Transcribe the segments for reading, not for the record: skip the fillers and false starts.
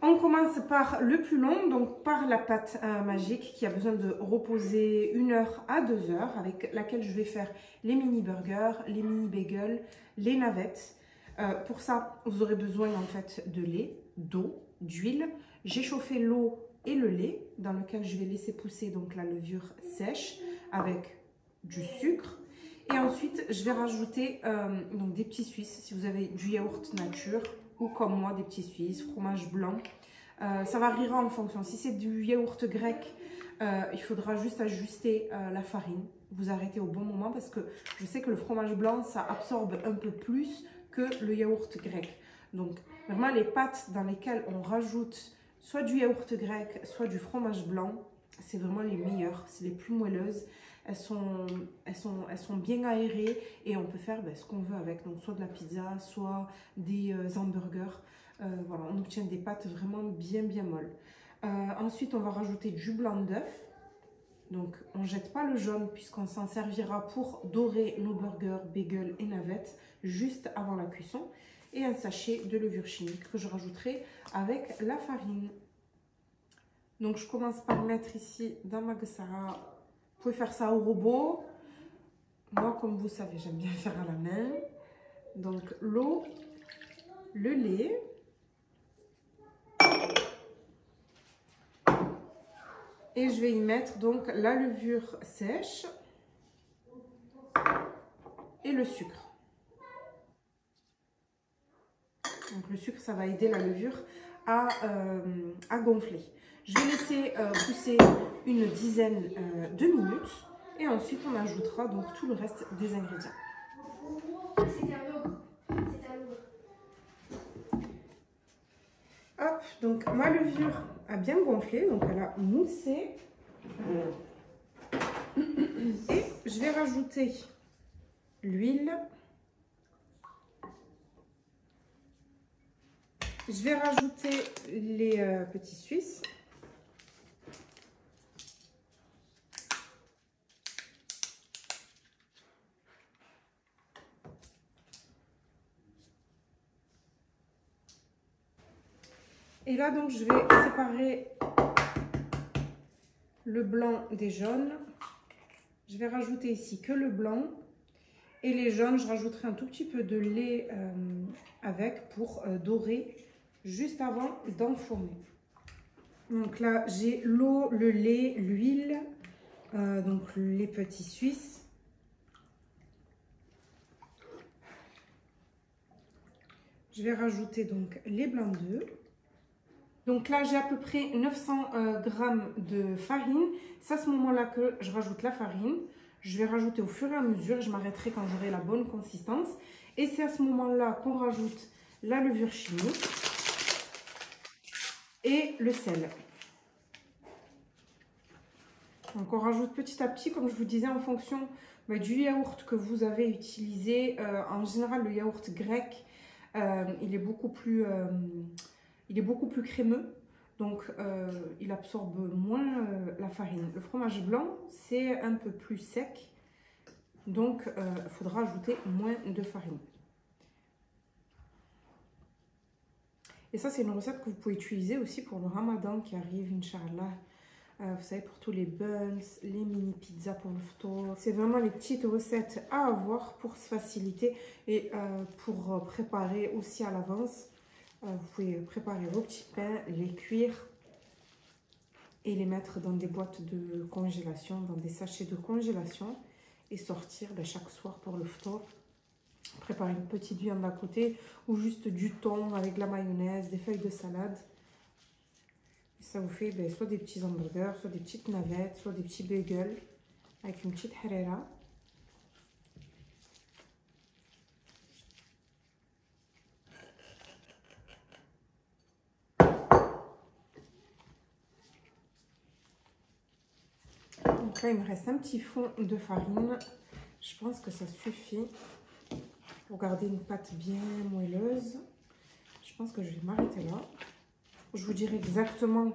On commence par le plus long, donc par la pâte magique qui a besoin de reposer 1 heure à 2 heures, avec laquelle je vais faire les mini burgers, les mini bagels, les navettes. Pour ça, vous aurez besoin en fait de lait, d'eau, d'huile. J'ai chauffé l'eau et le lait dans lequel je vais laisser pousser donc la levure sèche avec du sucre. Et ensuite, je vais rajouter donc des petits Suisses, si vous avez du yaourt nature ou comme moi, des petits Suisses, fromage blanc. Ça variera en fonction. Si c'est du yaourt grec, il faudra juste ajuster la farine. Vous arrêtez au bon moment parce que je sais que le fromage blanc, ça absorbe un peu plus que le yaourt grec. Donc, vraiment, les pâtes dans lesquelles on rajoute soit du yaourt grec, soit du fromage blanc, c'est vraiment les meilleures, c'est les plus moelleuses. Elles sont bien aérées et on peut faire ce qu'on veut avec, donc soit de la pizza, soit des hamburgers. Voilà, on obtient des pâtes vraiment bien molles. Ensuite, on va rajouter du blanc d'œuf. Donc, on ne jette pas le jaune puisqu'on s'en servira pour dorer nos burgers, bagels et navettes juste avant la cuisson. Et un sachet de levure chimique que je rajouterai avec la farine. Donc, je commence par mettre ici dans ma guessara. Vous pouvez faire ça au robot. Moi, comme vous savez, j'aime bien faire à la main. Donc, l'eau, le lait. Et je vais y mettre donc la levure sèche et le sucre. Donc, le sucre, ça va aider la levure à gonfler. Je vais laisser pousser une dizaine de minutes et ensuite on ajoutera donc tout le reste des ingrédients. Hop, donc ma levure a bien gonflé, donc elle a moussé. Et je vais rajouter l'huile. Je vais rajouter les petits Suisses. Et là, donc, je vais séparer le blanc des jaunes. Je vais rajouter ici que le blanc. Et les jaunes, je rajouterai un tout petit peu de lait avec pour dorer juste avant d'enfourner. Donc là, j'ai l'eau, le lait, l'huile, donc les petits Suisses. Je vais rajouter donc les blancs d'œufs. Donc là, j'ai à peu près 900 g de farine. C'est à ce moment-là que je rajoute la farine. Je vais rajouter au fur et à mesure. Je m'arrêterai quand j'aurai la bonne consistance. Et c'est à ce moment-là qu'on rajoute la levure chimique et le sel. Donc on rajoute petit à petit, comme je vous disais, en fonction du yaourt que vous avez utilisé. En général, le yaourt grec, il est beaucoup plus crémeux, donc il absorbe moins la farine. Le fromage blanc, c'est un peu plus sec, donc il faudra ajouter moins de farine. Et ça, c'est une recette que vous pouvez utiliser aussi pour le ramadan qui arrive, Inch'Allah. Vous savez, pour tous les buns, les mini pizzas pour le ftour. C'est vraiment les petites recettes à avoir pour se faciliter et pour préparer aussi à l'avance. Vous pouvez préparer vos petits pains, les cuire et les mettre dans des boîtes de congélation, dans des sachets de congélation et sortir chaque soir pour le ftour. Préparer une petite viande à côté ou juste du thon avec de la mayonnaise, des feuilles de salade. Et ça vous fait soit des petits hamburgers, soit des petites navettes, soit des petits bagels avec une petite harira. Donc là, il me reste un petit fond de farine. Je pense que ça suffit pour garder une pâte bien moelleuse. Je pense que je vais m'arrêter là. Je vous dirai exactement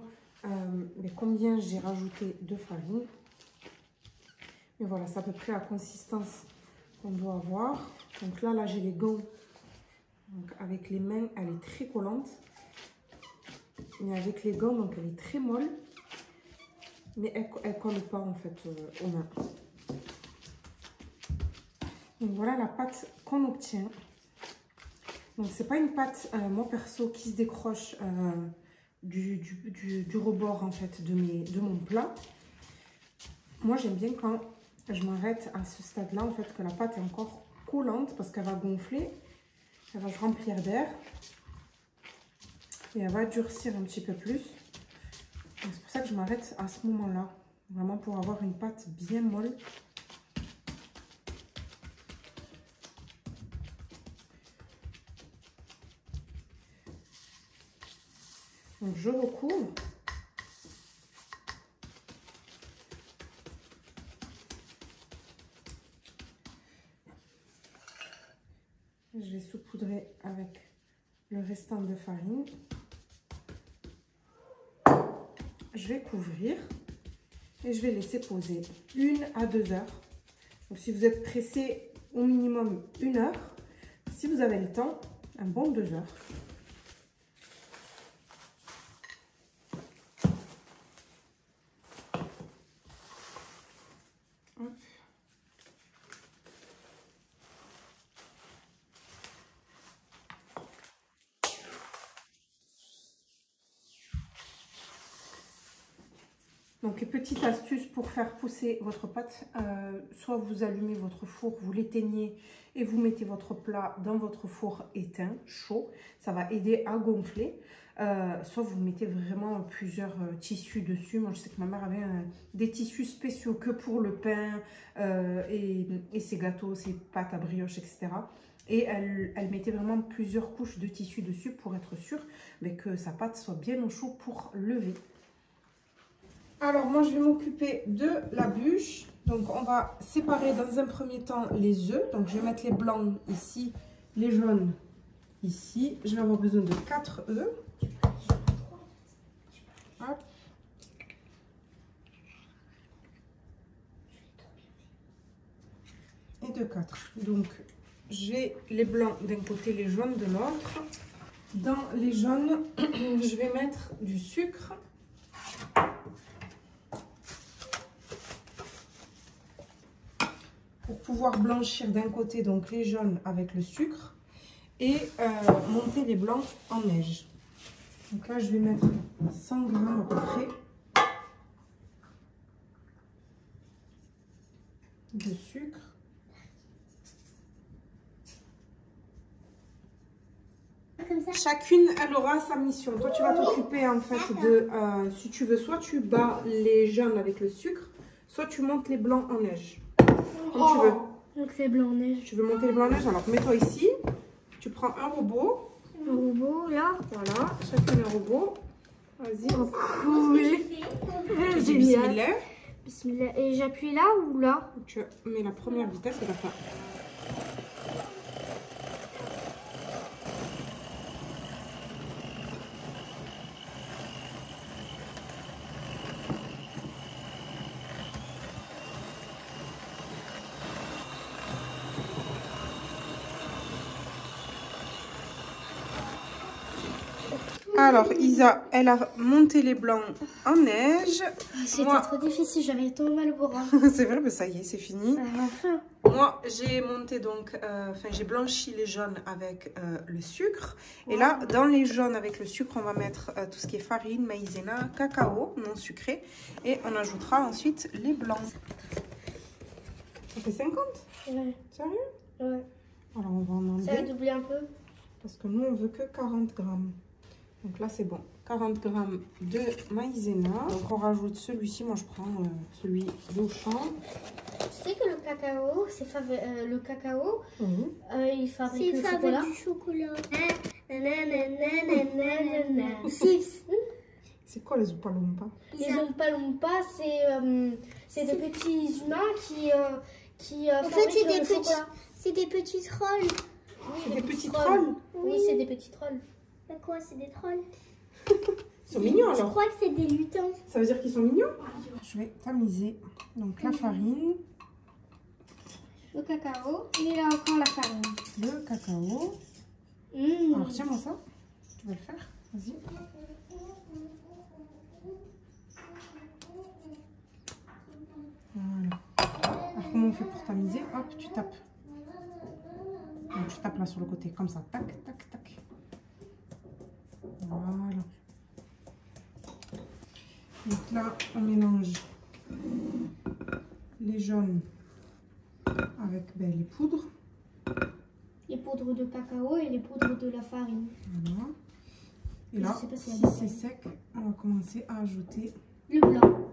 combien j'ai rajouté de farine. Mais voilà, c'est à peu près la consistance qu'on doit avoir. Donc là j'ai les gants. Donc avec les mains, elle est très collante. mais avec les gants, donc elle est très molle, mais elle colle pas en fait aux mains. Donc voilà la pâte qu'on obtient. Donc c'est pas une pâte, moi perso, qui se décroche du rebord en fait de mon plat. Moi j'aime bien quand je m'arrête à ce stade là en fait, que la pâte est encore collante, parce qu'elle va gonfler, elle va se remplir d'air et elle va durcir un petit peu plus. C'est pour ça que je m'arrête à ce moment là, vraiment pour avoir une pâte bien molle. Donc je recouvre. Je vais saupoudrer avec le restant de farine. Je vais couvrir et je vais laisser poser 1 à 2 heures. Donc si vous êtes pressé, au minimum 1 heure. Si vous avez le temps, un bon 2 heures. Donc, petite astuce pour faire pousser votre pâte, soit vous allumez votre four, vous l'éteignez et vous mettez votre plat dans votre four éteint, chaud, ça va aider à gonfler. Soit vous mettez vraiment plusieurs tissus dessus. Moi, je sais que ma mère avait des tissus spéciaux que pour le pain et ses gâteaux, ses pâtes à brioche, etc. Et elle mettait vraiment plusieurs couches de tissu dessus pour être sûre que sa pâte soit bien au chaud pour lever. Alors moi je vais m'occuper de la bûche, donc on va séparer dans un premier temps les œufs, donc je vais mettre les blancs ici, les jaunes ici, je vais avoir besoin de 4 œufs. Hop. Et de 4, donc j'ai les blancs d'un côté, les jaunes de l'autre. Dans les jaunes, je vais mettre du sucre. Pour pouvoir blanchir d'un côté donc les jaunes avec le sucre et monter les blancs en neige. Donc là je vais mettre 100 g à peu près de sucre. Comme ça. Chacune elle aura sa mission. Toi tu vas t'occuper en fait de, si tu veux, soit tu bats les jaunes avec le sucre, soit tu montes les blancs en neige. Comme tu veux. Donc c'est blanc en neige. Tu veux monter le blanc en neige, alors mets-toi ici. Tu prends un robot. Un robot là. Voilà, chacun un robot. Vas-y. Oui. Génial. Bismillah. Bismillah. Et j'appuie là ou là? Tu mets la première vitesse et la fin. Alors, Isa, elle a monté les blancs en neige. C'était trop difficile, j'avais trop mal au bras. C'est vrai, mais ça y est, c'est fini. Enfin. Moi, j'ai monté donc, j'ai blanchi les jaunes avec le sucre. Ouais. Et là, dans les jaunes avec le sucre, on va mettre tout ce qui est farine, maïzena, cacao non sucré. Et on ajoutera ensuite les blancs. Ça fait 50? Ouais. Sérieux? Ouais. Alors, on va en enlever. Ça va doubler un peu? Parce que nous, on veut que 40 grammes. Donc là, c'est bon. 40 g de maïzena. Donc on rajoute celui-ci. Moi, je prends celui d'Auchan. Tu sais que le cacao, c'est le cacao, il fabrique le chocolat. Du chocolat. C'est quoi les Oompa Loompa? Les Oompa Loompa, c'est des petits humains qui fabriquent le chocolat. C'est des petits trolls. Oui, des petits trolls. Oui, c'est des petits trolls. Quoi, c'est des trolls? Ils sont mignons alors. Je crois que c'est des lutins. Ça veut dire qu'ils sont mignons? Je vais tamiser donc la farine. Le cacao. Et là encore la farine. Le cacao. Alors tiens-moi ça. Tu vas le faire. Vas-y. comment on fait pour tamiser? Hop, tu tapes. Donc, tu tapes là sur le côté, comme ça. Tac, tac, tac. Voilà. Donc là, on mélange les jaunes avec ben, les poudres. Les poudres de cacao et les poudres de la farine. Voilà. Et là, si c'est sec, on va commencer à ajouter le blanc.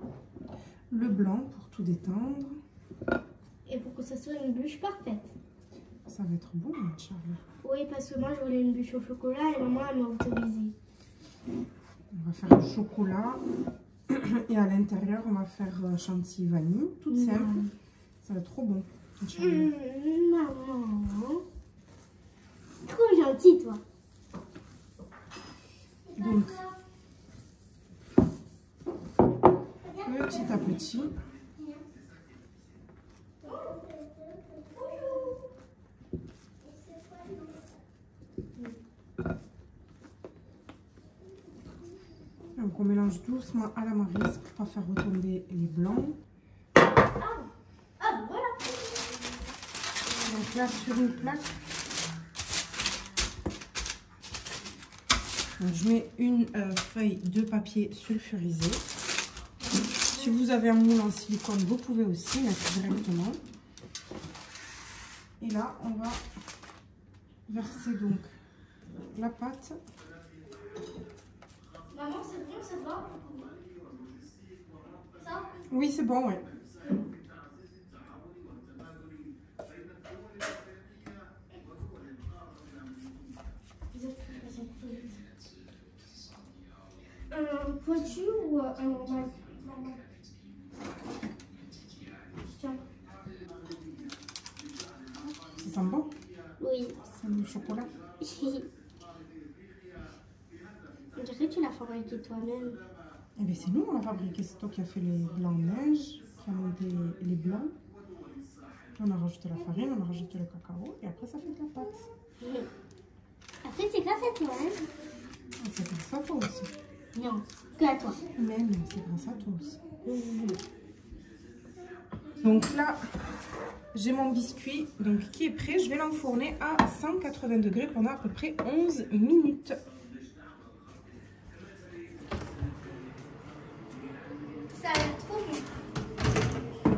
Le blanc pour tout détendre. Et pour que ça soit une bûche parfaite. Ça va être bon, Inch'Allah. Oui, parce que moi, je voulais une bûche au chocolat et maman, elle m'a autorisé. On va faire le chocolat. Et à l'intérieur, on va faire chantilly vanille, toute simple. Ça va être trop bon. Maman. Trop gentil, toi. Donc, petit à petit. Donc on mélange doucement à la marise pour pas faire retomber les blancs. Donc là sur une plaque, donc je mets une feuille de papier sulfurisé. Si vous avez un moule en silicone, vous pouvez aussi mettre directement. Et là, on va verser donc la pâte. Maman, c'est bon, ça va? Ça? Oui, c'est bon, oui. Un pointu ou un normal? Ça sent bon? Oui. Ça sent le chocolat? On dirait que tu l'as fabriqué toi-même. Eh bien, c'est nous, on l'a fabriqué. C'est toi qui as fait les blancs neige, qui a monté les blancs. On a rajouté la farine, on a rajouté le cacao et après, ça fait de la pâte. Oui. Après, c'est grâce à toi, hein? C'est grâce à toi aussi. Non, que à toi. Mais non, c'est grâce à toi aussi. Donc là, j'ai mon biscuit donc, qui est prêt. Je vais l'enfourner à 180 degrés pendant à peu près 11 minutes. Ça a l'air trop bon.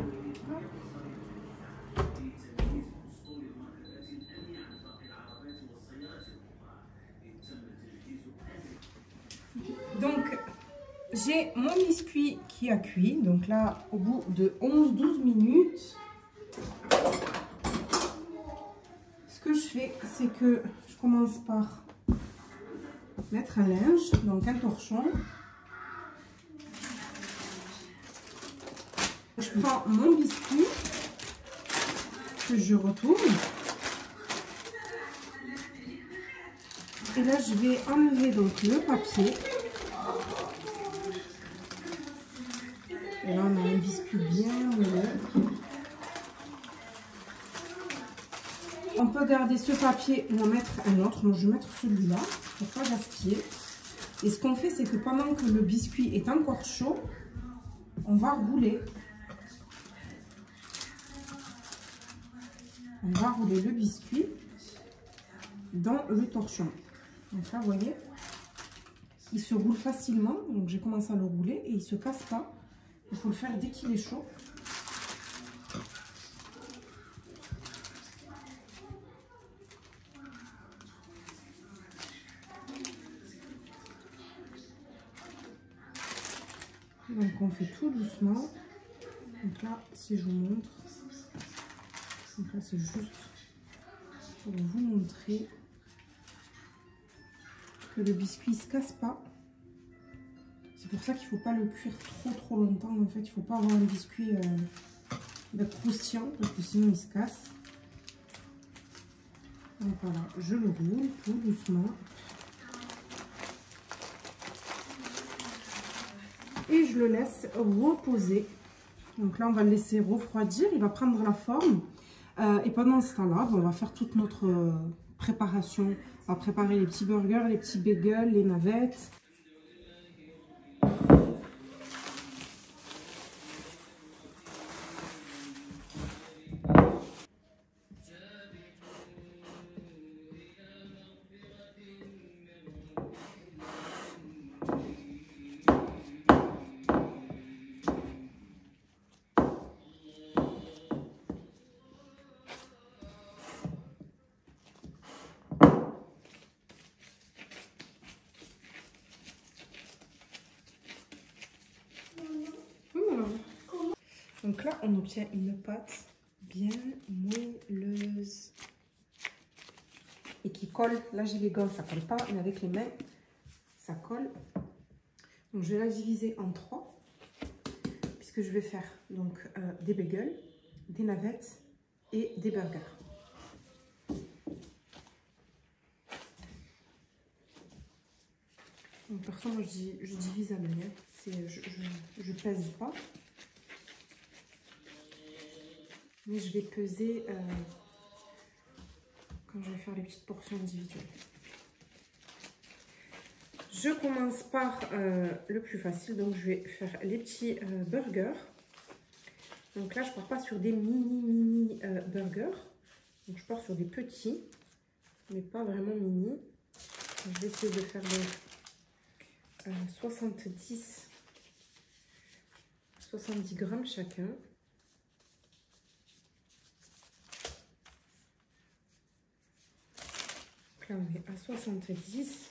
Donc, j'ai mon biscuit qui a cuit. Donc là, au bout de 11-12 minutes... Ce que je fais, c'est que je commence par mettre un linge, donc un torchon. Je prends mon biscuit que je retourne. Et là, je vais enlever donc le papier. Et là, on a un biscuit bien moelleux. On peut garder ce papier ou en mettre un autre. Moi, je vais mettre celui-là pour pas gaspiller. Et ce qu'on fait, c'est que pendant que le biscuit est encore chaud, on va rouler. On va rouler le biscuit dans le torchon. Donc là, vous voyez, il se roule facilement. Donc, j'ai commencé à le rouler et il ne se casse pas. Il faut le faire dès qu'il est chaud. Donc on fait tout doucement. Donc là, si je vous montre, donc là c'est juste pour vous montrer que le biscuit ne se casse pas. C'est pour ça qu'il ne faut pas le cuire trop longtemps. En fait, il ne faut pas avoir un biscuit croustillant parce que sinon il se casse. Donc voilà, je le roule tout doucement. Et je le laisse reposer. Donc là, on va le laisser refroidir. Il va prendre la forme. Et pendant ce temps-là, on va faire toute notre préparation. On va préparer les petits burgers, les petits bagels, les navettes. on obtient une pâte bien moelleuse et qui colle. Là, j'ai les gants, ça colle pas, mais avec les mains, ça colle. Donc, je vais la diviser en trois, puisque je vais faire donc des bagels, des navettes et des burgers. Donc, par contre, je divise à main, je pèse pas. Mais je vais peser quand je vais faire les petites portions individuelles. Je commence par le plus facile, donc je vais faire les petits burgers. Donc là, je ne pars pas sur des mini burgers. Donc je pars sur des petits, mais pas vraiment mini. Donc, je vais essayer de faire des 70 grammes chacun. Là, on est à 70.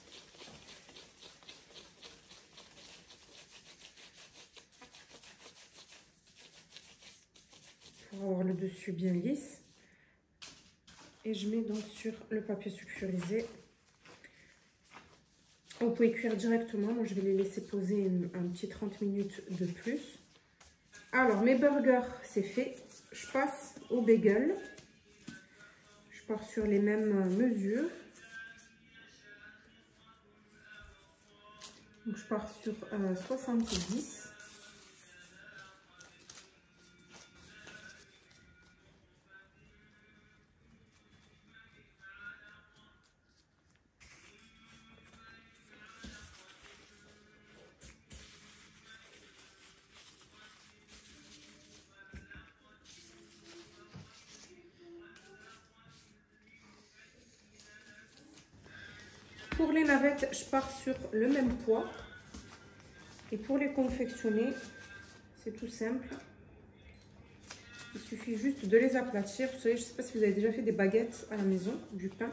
Pour avoir le dessus bien lisse. Et je mets donc sur le papier sulfurisé. Vous pouvez cuire directement. Moi, je vais les laisser poser un petit 30 minutes de plus. Alors, mes burgers, c'est fait. Je passe au bagel. Je pars sur les mêmes mesures. Donc je pars sur 70. Pour les navettes, je pars sur le même poids. Et pour les confectionner, c'est tout simple. Il suffit juste de les aplatir. Vous savez, je ne sais pas si vous avez déjà fait des baguettes à la maison, du pain.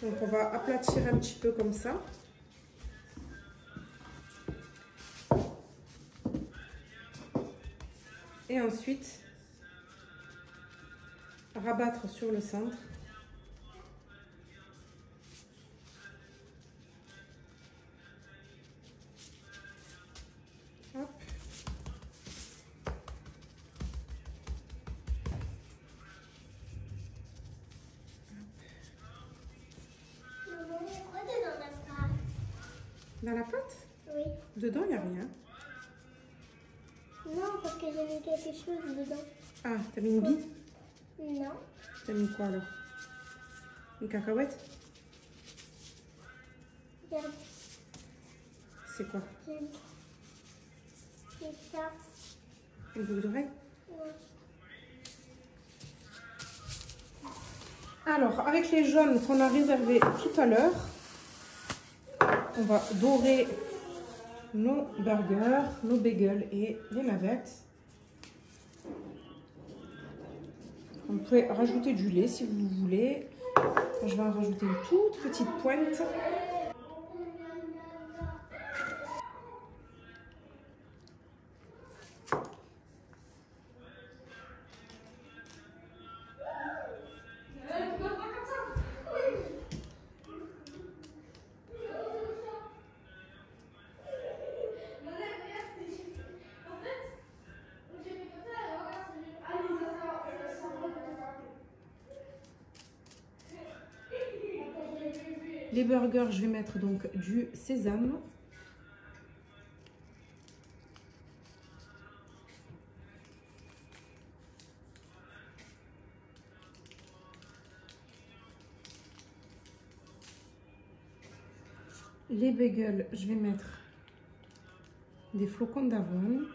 Donc on va aplatir un petit peu comme ça. Et ensuite, rabattre sur le centre. Dans la pâte? Oui. Dedans, il n'y a rien? Non, parce que j'avais quelque chose dedans. Ah, t'as mis une bille? Non. T'as mis quoi alors? Une cacahuète? Regarde. C'est quoi? C'est ça. Une boucle d'oreille? Oui. Alors, avec les jaunes qu'on a réservés tout à l'heure, on va dorer nos burgers, nos bagels et les navettes. Vous pouvez rajouter du lait si vous voulez. Je vais en rajouter une toute petite pointe. Les burgers, je vais mettre donc du sésame. Les bagels, je vais mettre des flocons d'avoine.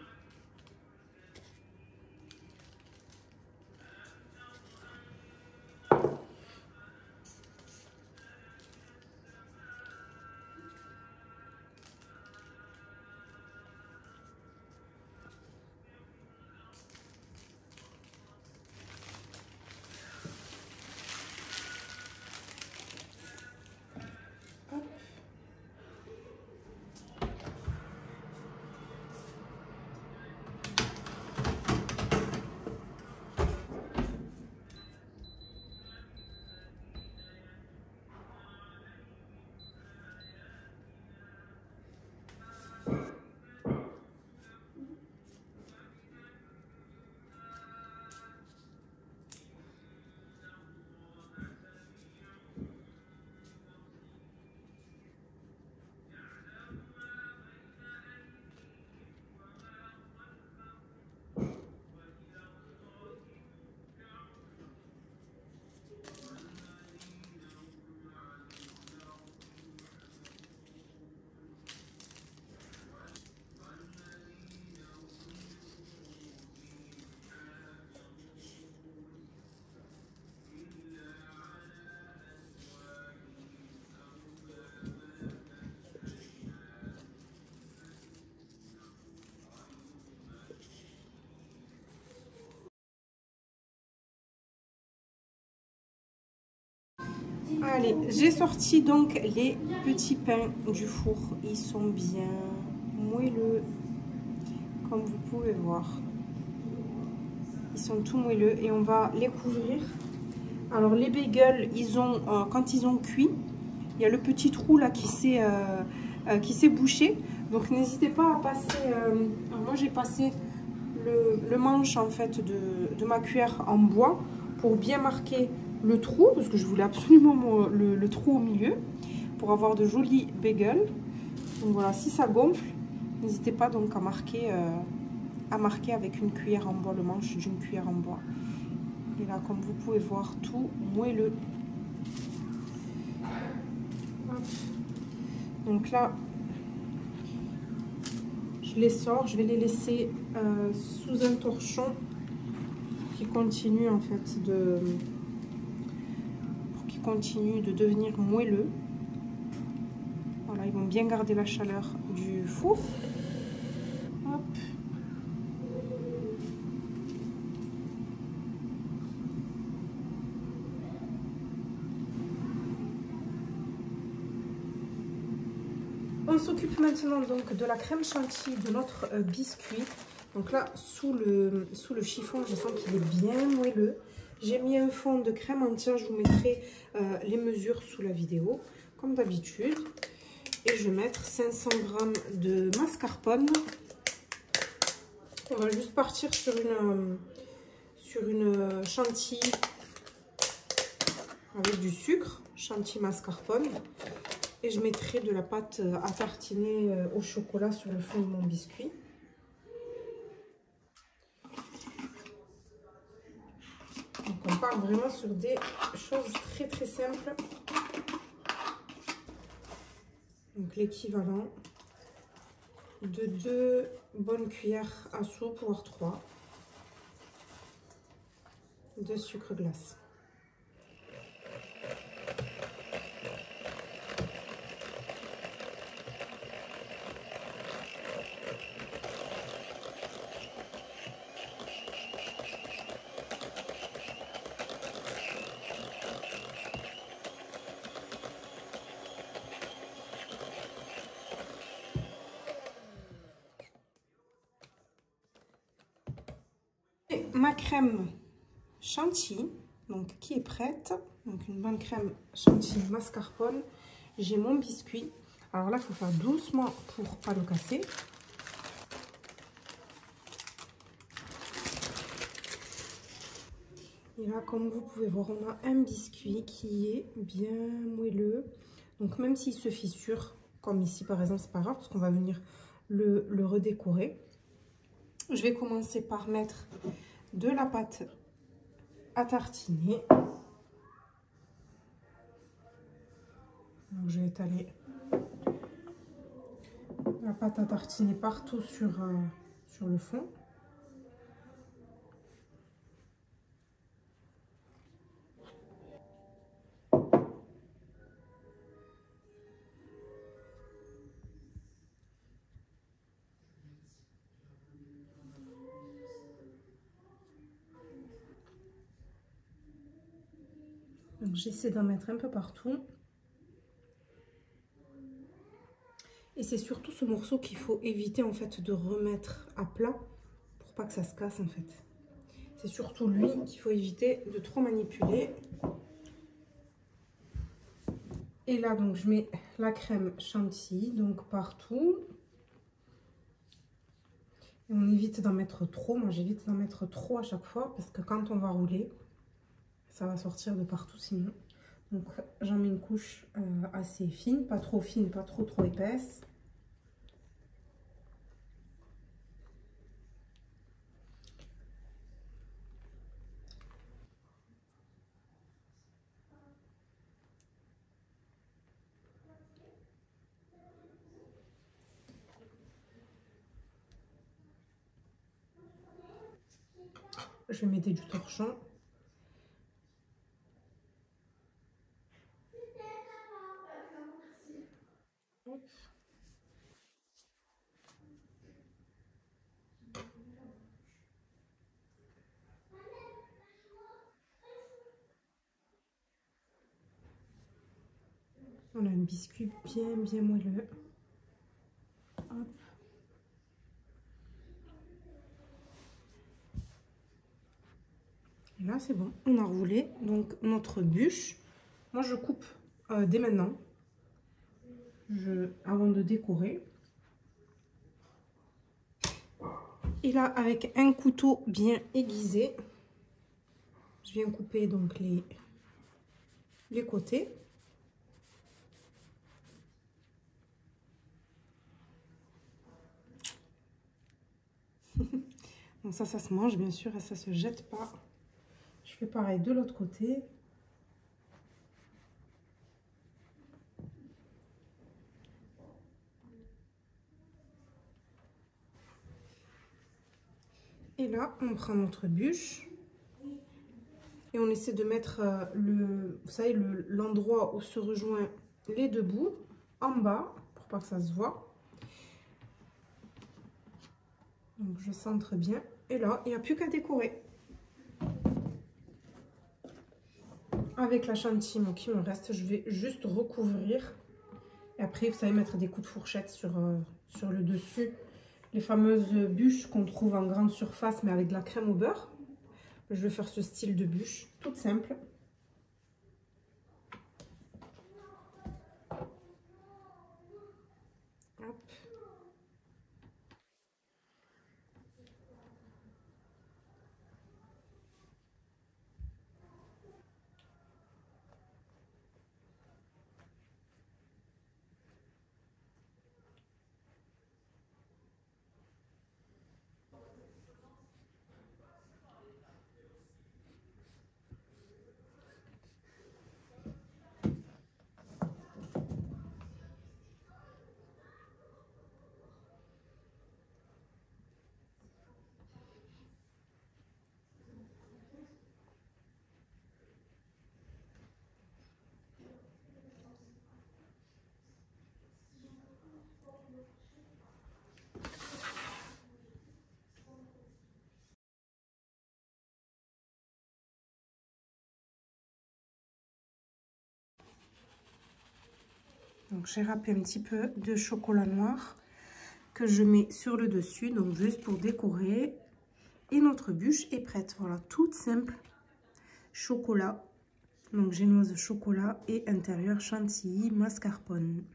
Allez, j'ai sorti donc les petits pains du four. Ils sont bien moelleux, comme vous pouvez voir. Ils sont tout moelleux et on va les couvrir. Alors les bagels, ils ont, quand ils ont cuit, il y a le petit trou là qui s'est bouché. Donc n'hésitez pas à passer, moi j'ai passé le manche en fait de ma cuillère en bois pour bien marquer le trou, parce que je voulais absolument le trou au milieu pour avoir de jolis bagels. Donc voilà, si ça gonfle, n'hésitez pas donc à marquer avec une cuillère en bois, le manche d'une cuillère en bois. Et là, comme vous pouvez voir, tout moelleux. Donc là, je les sors, je vais les laisser sous un torchon qui continue en fait de... continue de devenir moelleux. Voilà, ils vont bien garder la chaleur du four. Hop. On s'occupe maintenant donc de la crème chantilly de notre biscuit. Donc là, sous le chiffon, je sens qu'il est bien moelleux. J'ai mis un fond de crème entière, je vous mettrai les mesures sous la vidéo, comme d'habitude. Et je vais mettre 500 g de mascarpone. On va juste partir sur une chantilly avec du sucre, chantilly mascarpone. Et je mettrai de la pâte à tartiner au chocolat sur le fond de mon biscuit. On part vraiment sur des choses très très simples. Donc l'équivalent de 2 bonnes cuillères à soupe, voire 3 de sucre glace. Ma crème chantilly donc qui est prête, donc une bonne crème chantilly mascarpone. J'ai mon biscuit, alors là il faut faire doucement pour pas le casser. Et là, comme vous pouvez voir, on a un biscuit qui est bien moelleux, donc même s'il se fissure comme ici par exemple, c'est pas grave parce qu'on va venir le redécorer. Je vais commencer par mettre de la pâte à tartiner. Donc, je vais étaler la pâte à tartiner partout sur le fond. J'essaie d'en mettre un peu partout. Et c'est surtout ce morceau qu'il faut éviter en fait de remettre à plat pour pas que ça se casse en fait. C'est surtout lui qu'il faut éviter de trop manipuler. Et là donc je mets la crème chantilly donc partout. Et on évite d'en mettre trop. Moi j'évite d'en mettre trop à chaque fois parce que quand on va rouler, ça va sortir de partout sinon. Donc j'en mets une couche assez fine, pas trop épaisse. Je vais mettre du torchon. On a un biscuit bien moelleux. Hop. Et là c'est bon, on a roulé donc notre bûche. Moi je coupe dès maintenant, avant de décorer. Et là avec un couteau bien aiguisé, je viens couper donc les côtés. Bon, ça se mange bien sûr et ça se jette pas. Je fais pareil de l'autre côté. Et là, on prend notre bûche et on essaie de mettre vous savez, l'endroit où se rejoignent les deux bouts en bas pour pas que ça se voit. Donc je centre bien et là, il n'y a plus qu'à décorer. Avec la chantilly qui me reste, je vais juste recouvrir. Et après, vous savez, mettre des coups de fourchette sur le dessus. Les fameuses bûches qu'on trouve en grande surface, mais avec de la crème au beurre. Je vais faire ce style de bûche, toute simple. Hop. Donc j'ai râpé un petit peu de chocolat noir que je mets sur le dessus, donc juste pour décorer. Et notre bûche est prête, voilà, toute simple. Chocolat, donc génoise chocolat et intérieur chantilly mascarpone.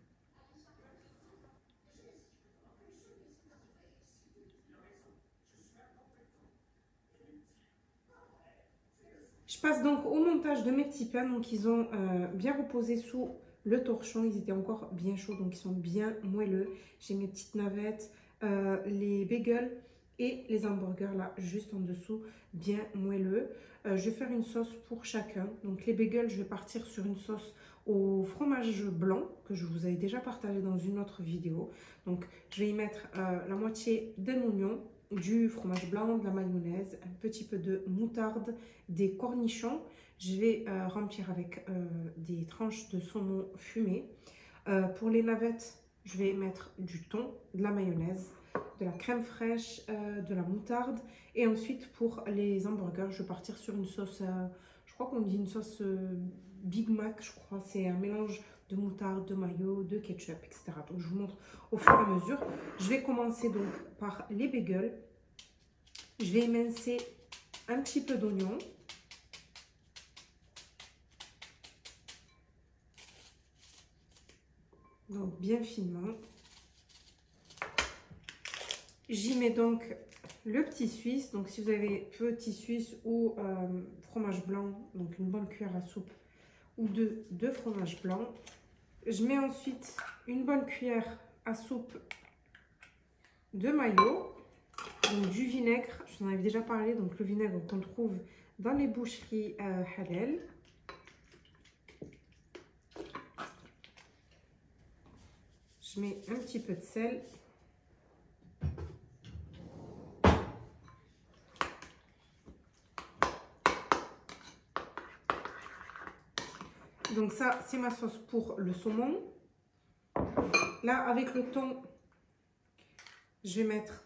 Je passe donc au montage de mes petits pains, donc ils ont bien reposé sous le torchon, ils étaient encore bien chauds, donc ils sont bien moelleux. J'ai mes petites navettes, les bagels et les hamburgers là, juste en dessous, bien moelleux. Je vais faire une sauce pour chacun. Donc les bagels, je vais partir sur une sauce au fromage blanc, que je vous avais déjà partagé dans une autre vidéo. Donc je vais y mettre la moitié d'un oignon, du fromage blanc, de la mayonnaise, un petit peu de moutarde, des cornichons. Je vais remplir avec des tranches de saumon fumé. Pour les navettes, je vais mettre du thon, de la mayonnaise, de la crème fraîche, de la moutarde. Et ensuite, pour les hamburgers, je vais partir sur une sauce, je crois qu'on dit une sauce Big Mac, je crois. C'est un mélange de moutarde, de mayo, de ketchup, etc. Donc, je vous montre au fur et à mesure. Je vais commencer donc par les bagels. Je vais émincer un petit peu d'oignon. Donc bien finement. J'y mets donc le petit suisse. Donc si vous avez petit suisse ou fromage blanc, donc une bonne cuillère à soupe ou deux de fromage blanc. Je mets ensuite une bonne cuillère à soupe de mayo, donc du vinaigre. Je vous en avais déjà parlé, donc le vinaigre qu'on trouve dans les boucheries halal. Je mets un petit peu de sel. Donc ça, c'est ma sauce pour le saumon. Là, avec le thon, je vais mettre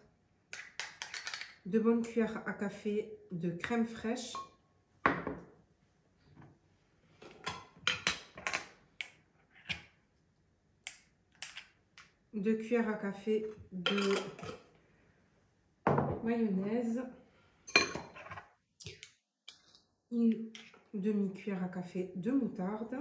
2 bonnes cuillères à café de crème fraîche. 2 cuillères à café de mayonnaise, une demi-cuillère à café de moutarde,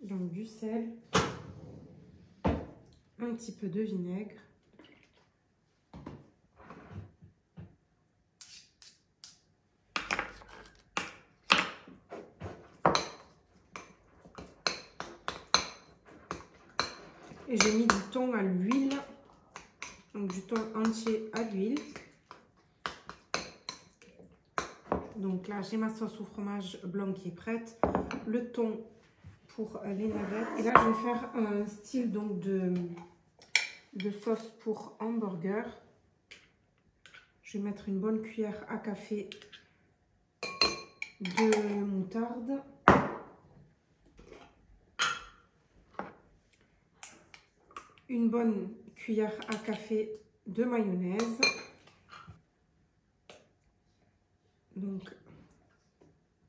donc du sel, un petit peu de vinaigre, et j'ai mis du thon à l'huile, donc du thon entier à l'huile. Donc là j'ai ma sauce au fromage blanc qui est prête, le thon pour les navettes, et là je vais faire un style donc de sauce pour hamburger. Je vais mettre une bonne cuillère à café de moutarde, une bonne cuillère à café de mayonnaise, donc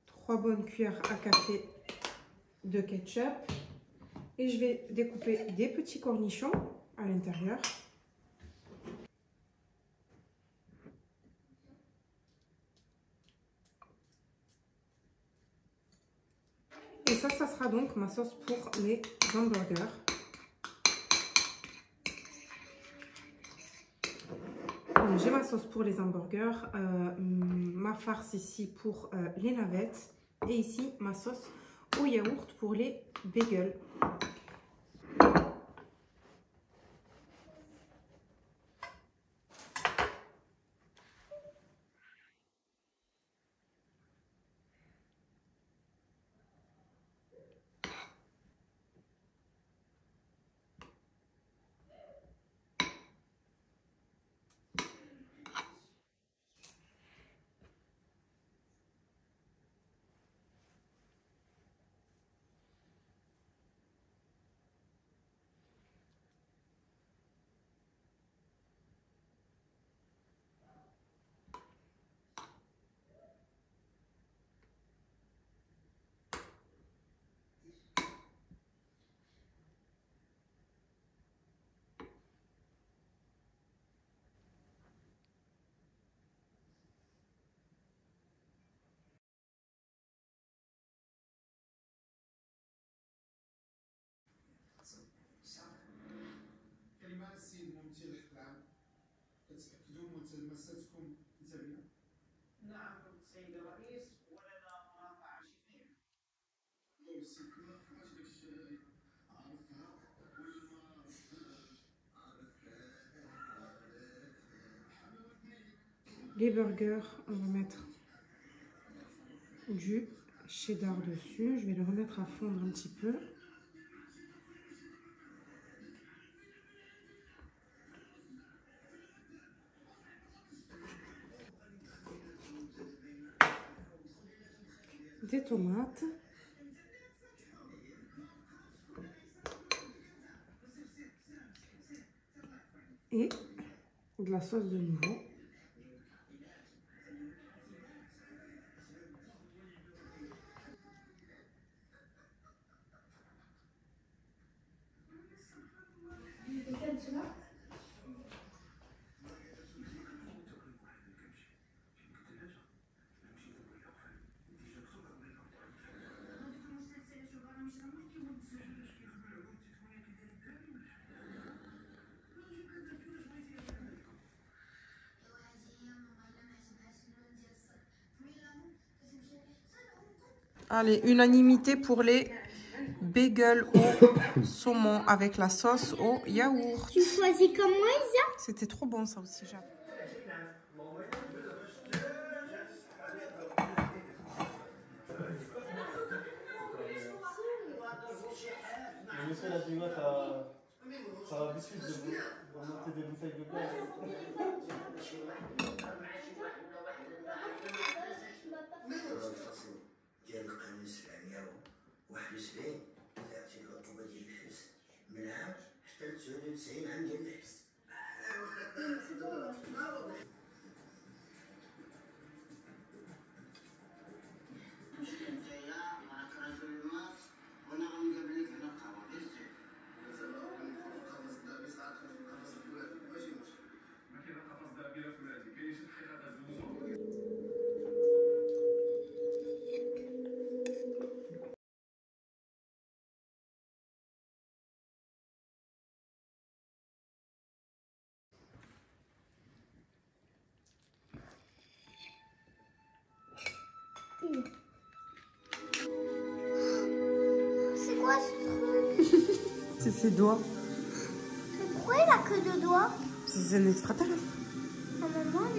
3 bonnes cuillères à café de ketchup, et je vais découper des petits cornichons à l'intérieur. Et ça, ça sera donc ma sauce pour les hamburgers. J'ai ma sauce pour les hamburgers, ma farce ici pour les navettes, et ici ma sauce au yaourt pour les bagels. Les burgers, on va mettre du cheddar dessus. Je vais le remettre à fondre un petit peu. Des tomates, et de la sauce de nouveau. Allez, unanimité pour les bagels au saumon avec la sauce au yaourt. Tu choisis comme moi, Isa? C'était trop bon ça aussi, j'avoue. Ses doigts. Pourquoi il a que deux doigts? C'est un extraterrestre. Ah, maman,